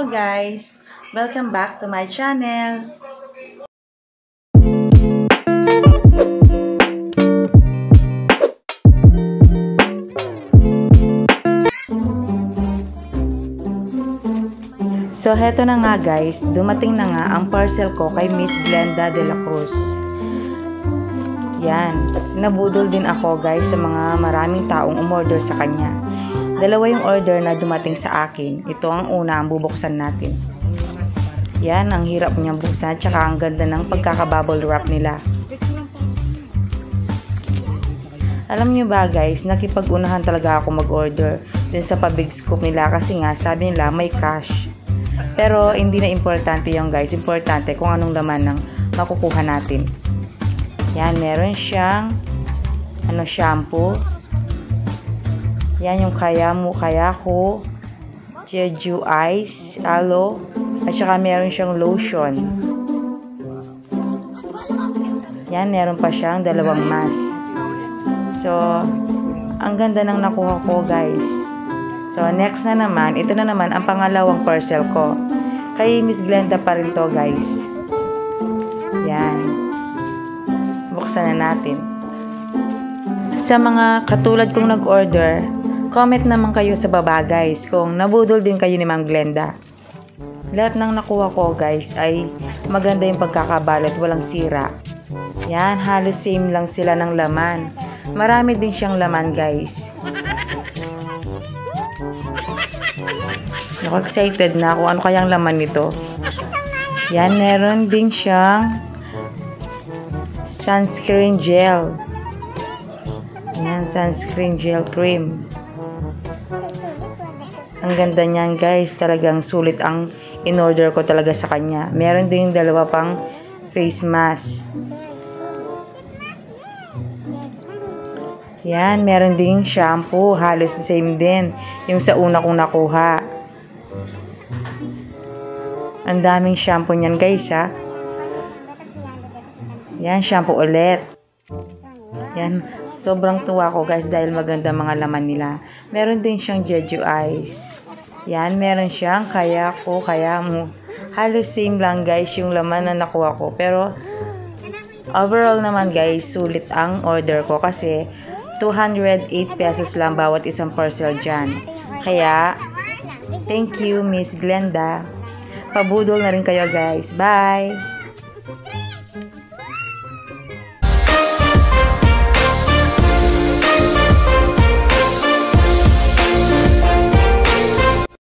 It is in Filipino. Hello guys! Welcome back to my channel! So heto na nga guys, dumating na nga ang parcel ko kay Miss Glenda de la Cruz. Yan, nabudol din ako guys sa mga maraming taong umorder sa kanya. Dalawa yung order na dumating sa akin. Ito ang una, ang bubuksan natin. Yan, ang hirap niyang buksan. Tsaka ang ganda ng pagkakabubble wrap nila. Alam niyo ba guys, nakipag-unahan talaga ako mag-order dun sa pabig scoop nila. Kasi nga, sabi nila may cash. Pero hindi na importante yung guys. Importante kung anong laman ng makukuha natin. Yan, meron siyang shampoo. Yan yung Kayako, Jeju Ice, Aloe, at saka meron siyang lotion. Yan, meron pa siyang dalawang mask. So, ang ganda ng nakuha ko guys. So, next na naman, ito na naman ang pangalawang parcel ko. Kay Miss Glenda pa rin to guys. Yan. Buksan na natin. Sa mga katulad kong nag-order, comment naman kayo sa baba guys kung nabudol din kayo ni Ma'am Glenda. Lahat ng nakuha ko guys ay maganda yung pagkakabalot, walang sira. Yan, halos same lang sila ng laman. Marami din siyang laman guys. Naka-excited na kung ano kayang laman nito. Yan, meron din siyang sunscreen gel. Ayan, sunscreen gel cream. Ang ganda niyan guys. Talagang sulit ang in-order ko talaga sa kanya. Meron din dalawa pang face mask. Yan, meron din shampoo. Halos same din. Yung sa una kong nakuha. Ang daming shampoo niyan guys ha. Yan, shampoo ulit. Yan. Sobrang tuwa ko guys dahil maganda mga laman nila. Meron din siyang Jeju Ice. Yan, meron siyang Kayako, Kayamu. Halos same lang guys yung laman na nakuha ko. Pero overall naman guys, sulit ang order ko kasi 208 pesos lang bawat isang parcel dyan. Kaya, thank you Miss Glenda. Pabudol na rin kayo guys. Bye!